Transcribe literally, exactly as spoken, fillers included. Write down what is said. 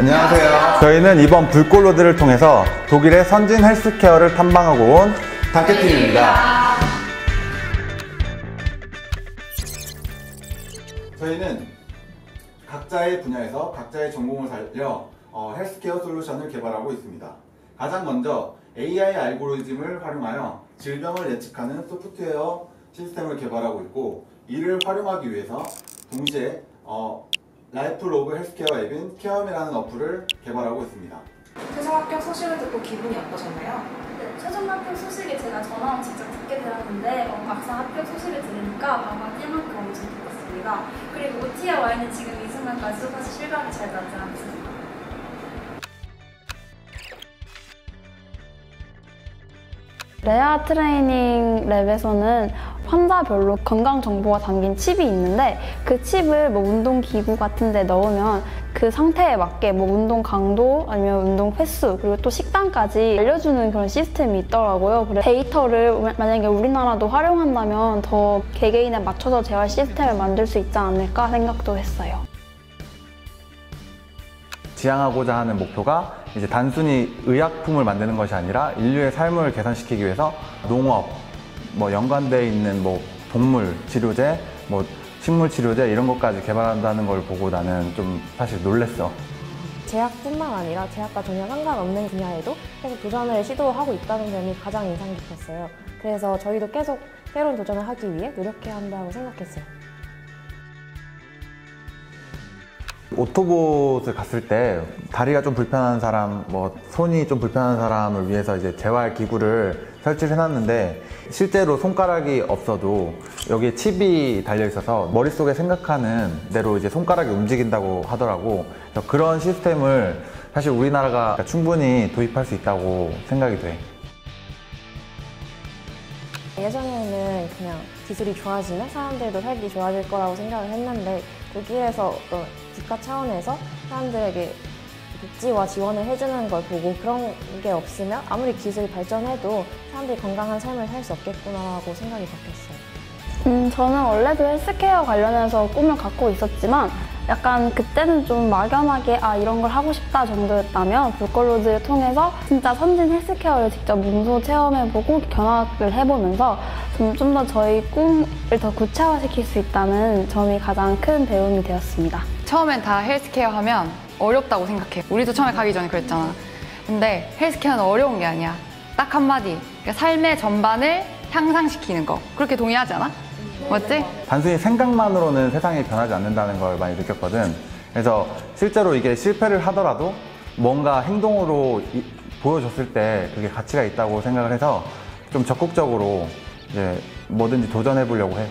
안녕하세요. 저희는 이번 불꽃로드를 통해서 독일의 선진 헬스케어를 탐방하고 온 단케팀입니다. 저희는 각자의 분야에서 각자의 전공을 살려 어, 헬스케어 솔루션을 개발하고 있습니다. 가장 먼저 에이아이 알고리즘을 활용하여 질병을 예측하는 소프트웨어 시스템을 개발하고 있고, 이를 활용하기 위해서 동시에 어, 라이프 로그 헬스케어 앱인 케어미라는 어플을 개발하고 있습니다. 최종 합격 소식을 듣고 기분이 어떠셨나요? 네, 최종 합격 소식이 제가 전화로 직접 듣게 되었는데 어, 막상 합격 소식을 들으니까 방방 뛸 만큼 엄청 기뻤습니다. 그리고 오티에 와 있는 지금 이 순간까지 사실 실감이 잘 나지 않습니다. 레아 트레이닝 랩에서는 환자별로 건강 정보가 담긴 칩이 있는데, 그 칩을 뭐 운동기구 같은 데 넣으면 그 상태에 맞게 뭐 운동 강도 아니면 운동 횟수 그리고 또 식단까지 알려주는 그런 시스템이 있더라고요. 그래서 데이터를 만약에 우리나라도 활용한다면 더 개개인에 맞춰서 재활 시스템을 만들 수 있지 않을까 생각도 했어요. 지향하고자 하는 목표가 이제 단순히 의약품을 만드는 것이 아니라 인류의 삶을 개선시키기 위해서 농업, 뭐 연관되어 있는 뭐 동물 치료제, 뭐 식물 치료제 이런 것까지 개발한다는 걸 보고 나는 좀 사실 놀랬어. 제약뿐만 아니라 제약과 전혀 상관없는 분야에도 계속 도전을 시도하고 있다는 점이 가장 인상 깊었어요. 그래서 저희도 계속 새로운 도전을 하기 위해 노력해야 한다고 생각했어요. 오토봇을 갔을 때 다리가 좀 불편한 사람, 뭐 손이 좀 불편한 사람을 위해서 이제 재활 기구를 설치를 해놨는데, 실제로 손가락이 없어도 여기에 칩이 달려 있어서 머릿속에 생각하는 대로 이제 손가락이 움직인다고 하더라고. 그래서 그런 시스템을 사실 우리나라가 충분히 도입할 수 있다고 생각이 돼. 예전에는 그냥 기술이 좋아지면 사람들도 살기 좋아질 거라고 생각을 했는데, 독일에서 어떤 국가 차원에서 사람들에게 복지와 지원을 해주는 걸 보고 그런 게 없으면 아무리 기술이 발전해도 사람들이 건강한 삶을 살 수 없겠구나라고 생각이 바뀌었어요. 음, 저는 원래도 헬스케어 관련해서 꿈을 갖고 있었지만 약간 그때는 좀 막연하게 아 이런 걸 하고 싶다 정도였다면, 불꽃로드를 통해서 진짜 선진 헬스케어를 직접 몸소 체험해보고 견학을 해보면서 좀 더 저희 꿈을 더 구체화시킬 수 있다는 점이 가장 큰 배움이 되었습니다. 처음엔 다 헬스케어 하면 어렵다고 생각해. 우리도 처음에 가기 전에 그랬잖아. 근데 헬스케어는 어려운 게 아니야. 딱 한마디. 그러니까 삶의 전반을 향상시키는 거. 그렇게 동의하지 않아? 맞지? 단순히 생각만으로는 세상이 변하지 않는다는 걸 많이 느꼈거든. 그래서 실제로 이게 실패를 하더라도 뭔가 행동으로 이, 보여줬을 때 그게 가치가 있다고 생각을 해서 좀 적극적으로 이제 뭐든지 도전해 보려고 해.